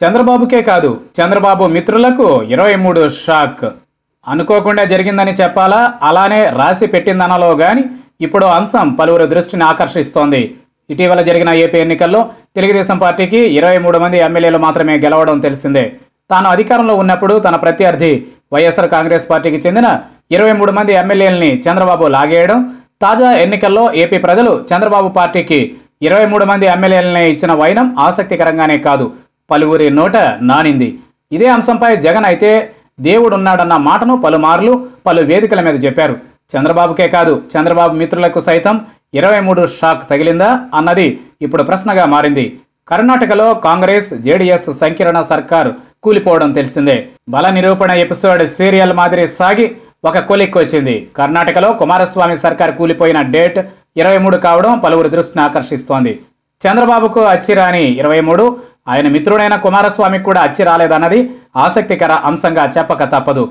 చంద్రబాబుకే కాదు చంద్రబాబు మిత్రులకు 23 షాక్. అనుకోకుండా జరిగిందని చెప్పాలా, అలానే రాసి పెట్టిందనలో గాని ఇప్పుడు అంశం పలువురు దృష్టిని ఆకర్షిస్తోంది. ఇటీవల జరిగిన ఏపీ ఎన్నికల్లో తెలుగుదేశం పార్టీకి 23 మంది ఎమ్మెల్యేలు మాత్రమే గెలవడం తెలిసిందే. తాను అధికారంలో ఉన్నప్పుడు తన ప్రత్యర్థి వైఎస్ఆర్ కాంగ్రెస్ పార్టీకి చెందిన 23 మంది ఎమ్మెల్యేలని చంద్రబాబు లాగేయడం, తాజా ఎన్నికల్లో ఏపీ ప్రజలు చంద్రబాబు పార్టీకి 23 మంది ఎమ్మెల్యేలని ఇచ్చిన వైనం ఆసక్తికరంగానే కాదు పలువురి నోట నానింది. ఇదే అంశంపై జగన్ అయితే దేవుడున్నాడన్న మాటను పలుమార్లు పలు వేదికల మీద చెప్పారు. చంద్రబాబుకే కాదు చంద్రబాబు మిత్రులకు సైతం 23 షాక్ తగిలిందా అన్నది ఇప్పుడు ప్రశ్నగా మారింది. కర్ణాటకలో కాంగ్రెస్ జేడీఎస్ సంకీర్ణ సర్కార్ కూలిపోవడం తెలిసిందే. బల నిరూపణ ఎపిసోడ్ సీరియల్ మాదిరి సాగి ఒక కొలిక్కి వచ్చింది. కర్ణాటకలో కుమారస్వామి సర్కార్ కూలిపోయిన డేట్ 23 కావడం పలువురు దృష్టిని ఆకర్షిస్తోంది. చంద్రబాబుకు అచ్చిరాని 23, ఆయన మిత్రుడైన కుమారస్వామికి కూడా అచ్చి రాలేదన్నది ఆసక్తికర అంశంగా చెప్పక తప్పదు.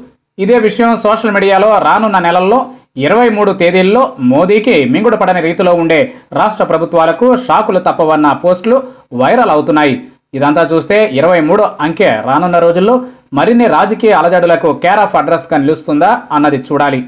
ఇదే విషయం సోషల్ మీడియాలో రానున్న నెలల్లో 23 తేదీల్లో మోదీకి మింగుడు పడని రీతిలో ఉండే రాష్ట్ర ప్రభుత్వాలకు షాకులు తప్పవన్న పోస్టులు వైరల్ అవుతున్నాయి. ఇదంతా చూస్తే 23 అంకె రానున్న రోజుల్లో మరిన్ని రాజకీయ అలజడులకు కేర్ ఆఫ్ అడ్రస్గా నిలుస్తుందా అన్నది చూడాలి.